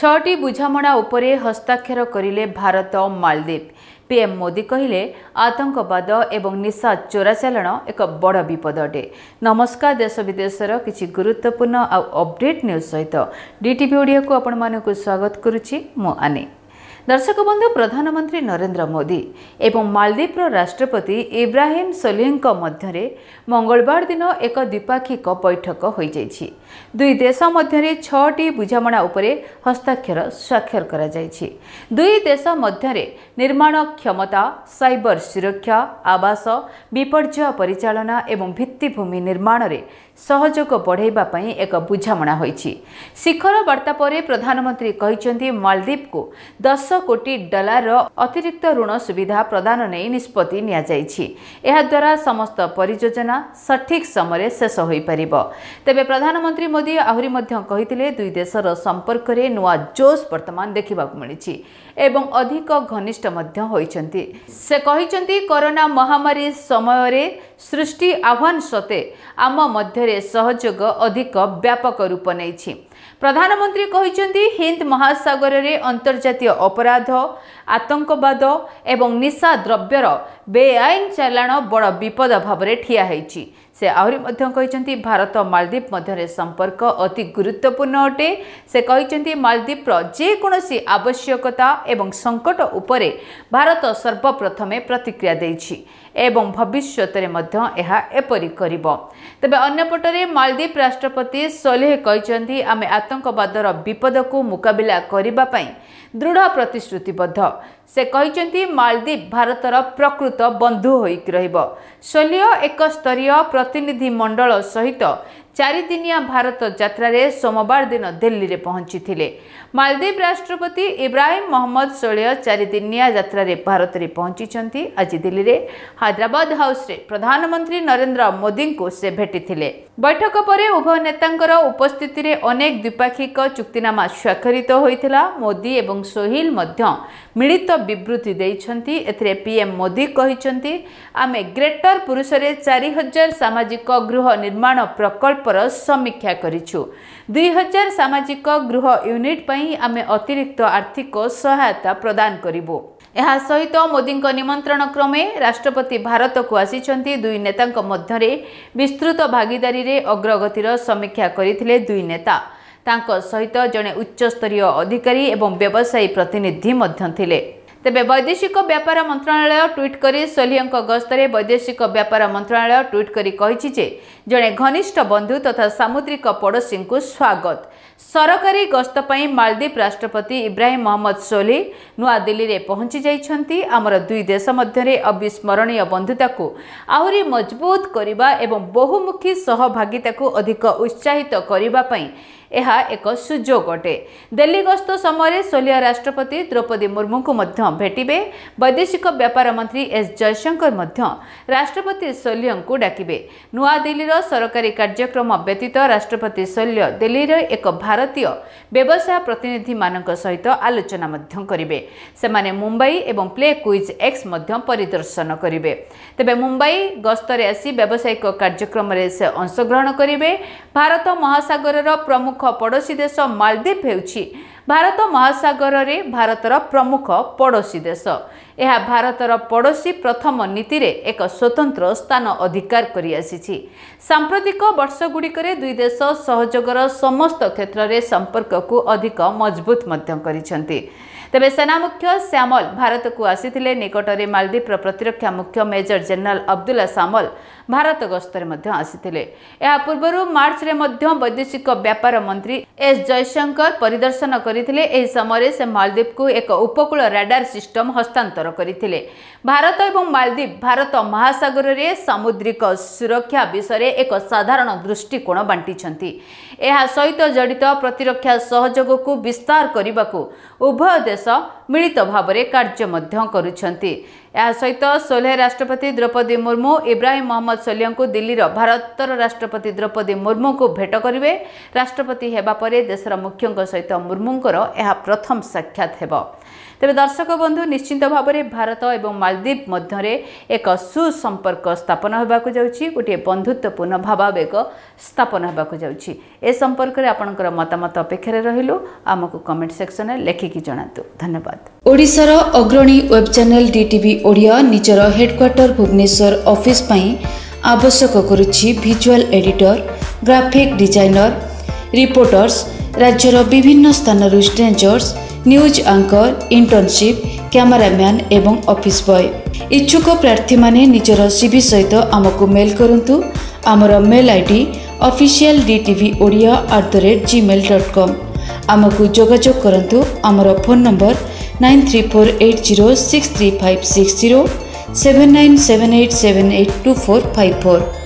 छटी बुझामणा उपरे हस्ताक्षर करिले भारत मालदीव। पीएम मोदी कहिले आतंकवाद एवं निशा चोराचालाण एक बड़ विपद अटे। नमस्कार, देश विदेशर किछि गुरुत्वपूर्ण आ अपडेट न्यूज सहित डीटीवी ओडिया को आपण मानकु स्वागत करुछि। मो आने दर्शक बंधु, प्रधानमंत्री नरेंद्र मोदी एवं मालदीव राष्ट्रपति इब्राहिम सोलिह मध्य मंगलवार दिन एक द्विपाक्षिक बैठक हो जाएगी। दुई देश मध्य छटी बुझामणा उपरे हस्ताक्षर स्वाक्षर करा जाएगी। दुई देश मध्य निर्माण क्षमता, साइबर सुरक्षा, आवास, विपर्जय परिचालना एवं भित्तिभूमि निर्माण में सहयोग बढ़ाइबा पई एक बुझामणा होईछि। शिखर वार्ता पर प्रधानमंत्री कहिसेंति मालदीव को 10 कोटी डॉलर अतिरिक्त ऋण सुविधा प्रदान नहीं निष्पत्ति निया जायछि। एहा द्वारा समस्त परियोजना सठिक समय शेष हो पारिबो। तेबे प्रधानमंत्री मोदी आहुरी मध्य कहिथिले, दुई देशर संपर्क रे नुआ जोश वर्तमान देखिबाकु मिलिछि एवं अधिक घनिष्ठ मध्य होइछन्ति। से कहिछन्ति, कोरोना महामारी समय रे सृष्टि आह्वान सते आम मध्य सहयोग अधिक व्यापक रूप नेछि। प्रधानमंत्री कहिछन्ति, हिंद महासागर रे अंतर्जातीय अपराध, आतंकवाद एवं निशा द्रव्यर बेआईन चालाण बड़ विपद भाव में ठिया होईछि। से आहुरी मध्य कहिसेंति, भारत मालदीव मध्य संपर्क अति गुरुत्वपूर्ण अटे। से कहिसेंति, मालदीव्र जेकोसी आवश्यकता एवं संकट उपरे भारत सर्वप्रथमे प्रतिक्रिया देछि एवं भविष्यत में मध्य एहा एपरि करिबो। तबे अन्यपटरे मालदीव राष्ट्रपति सोलिह कहिसेंति, आमे आतंकवादर विपद को मुकाबिला करिबा पई दृढ़ प्रतिश्रुतिबद्ध। से कहिसेंति, मालदीव भारतर प्रकृत बंधु होइक रहिबो। सोलिह एक स्तरीय प्रतिनिधि मंडल सहित 4 दिनिया भारत यात्रा रे सोमवार दिन दिल्ली रे पहुंची थिले। मालदीव राष्ट्रपति इब्राहिम मोहम्मद सोलिह 4 दिनिया यात्रा रे भारत रे पहुंची चंती। आज दिल्ली रे हैदराबाद हाउस रे प्रधानमंत्री नरेंद्र मोदी को से भेटी थिले। बैठक परे उभय नेतांकर उपस्थिति रे अनेक द्विपाक्षिक चुक्तिनामा स्वाक्षरित होइथिला। मोदी एवं सोलिह मध्य मिलित विबृति देइछंती। एथिरे पीएम मोदी कहिसंती, आमे ग्रेटर पुरुष रे 4000 सामाजिक गृह निर्माण प्रकल्प पर समीक्षा करिछु। 2000 सामाजिक गृह यूनिट पई आमे अतिरिक्त आर्थिक सहायता प्रदान करिवो। एहा सहित मोदी निमंत्रण क्रमे राष्ट्रपति भारत को आसीचंती। दुई नेतांक मध्यरे विस्तृत भागीदारी रे अग्रगतिर समीक्षा करिथिले। दुई नेता तांको सहित जने उच्चस्तरीय अधिकारी एवं व्यवसायी प्रतिनिधि मध्य थिले। तेबे वैदेशिक व्यापार मंत्रालय ट्वीट करी सोलिह गस्तरे वैदेशिक व्यापार मंत्रालय ट्वीट करी कहिछि जे जने घनिष्ठ बंधु तथा सामुद्रिक पड़ोसी को स्वागत। सरकारी गस्त पई मालदीव राष्ट्रपति इब्राहिम मोहम्मद सोलिह नुआ दिल्ली रे पहुंची जाइछंती। आमर दुई देश मध्य अविस्मरणीय बंधुता को आहुरी मजबूत करिबा एवं बहुमुखी सहभागिता को अधिक उत्साहित करिबा पई एहा एक सुयोग अटे। दिल्ली गस्त समय सोलिह राष्ट्रपति द्रौपदी मुर्मू को मध्य भेटिबे। वैदेशिक व्यापार मंत्री एस जयशंकर मध्य राष्ट्रपति सोलिह को डाकिबे। नुआ दिल्लीर सरकारी कार्यक्रम व्यतीत राष्ट्रपति सोलिह दिल्लीर एक भारतीय व्यवसाय प्रतिनिधि मानक सहित आलोचना मध्य करिबे। सेमाने मुंबई एवं प्ले क्विज एक्स मध्य परिदर्शन करिबे। तेबे मुंबई गस्तरे आसी व्यावसायिक कार्यक्रम रे से अंशग्रहण करिबे। भारत महासागरर प्रमुख पड़ोसी देश मालदीव हेउछि भारत महासागर रे भारतर प्रमुख पड़ोसी देश। यह भारतर पड़ोसी प्रथम नीति रे एक स्वतंत्र स्थान अधिकार करि आसीछि। सांप्रतिक वर्षगुड़िक दुई देश सहयोगर समस्त क्षेत्र रे संपर्क को अधिक मजबूत मध्य करिसंती। तेबे सेना मुख्य श्यामल भारत को आसीथिले। निकटरे मालदीव प्रतिरक्षा मुख्य मेजर जनरल अब्दुल्ला श्यामल भारत गस्तर मध्य आसीथिले। या पूर्वरु मार्च रे मध्य वैदेशिक व्यापार मंत्री एस जयशंकर परिदर्शन करिथिले। एही समय से मालदीव को एक उपकूल राडार सिस्टम हस्तांतर करिथिले। भारत एवं मालदीव भारत महासागर रे सामुद्रिक सुरक्षा विषय रे एक साधारण दृष्टिकोण बांटिछंती। एहा सहित जड़ित प्रतिरक्षा सहयोग को विस्तार करने को उभय देश मिलित भावरे कार्य मध्य करुछन्ति। या सहित सोलह राष्ट्रपति द्रौपदी मुर्मू इब्राहिम मोहम्मद सोलिह को दिल्ली भारतर राष्ट्रपति द्रौपदी मुर्मू को भेट करिवे। राष्ट्रपति हेबा परे देशर मुख्य सहित मुर्मूंकर यह प्रथम साक्षात हेब। तेबे दर्शक बंधु निश्चिंत भाव में भारत और मालदीव मध्य एक सुसंपर्क स्थापन होगा जाऊँगी, गोटे बंधुत्वपूर्ण भावावेग स्थापन होगा जाऊँगी। ए संपर्क में आपणकर मतामत अपेक्षा रहिलु, आमको कमेंट सेक्शन में लेखिकी जणातु। धन्यवाद। ओडिशार अग्रणी वेब चैनल डीटीवी ओडिया निजर हेडक्वार्टर भुवनेश्वर ऑफिस पई आवश्यक करुछि visual editor, graphic designer, reporters, राज्यर विभिन्न स्थानर stringers, news anchor, internship, cameraman एवं ऑफिस बॉय। इच्छुक प्रार्थी माने निजर सीवी सहित आमको मेल करंतु। आमर मेल आईडी officialDTVodia@gmail.com। आमको जोगाजोग करंतु। आमर फोन नंबर 9348063560 7978782454।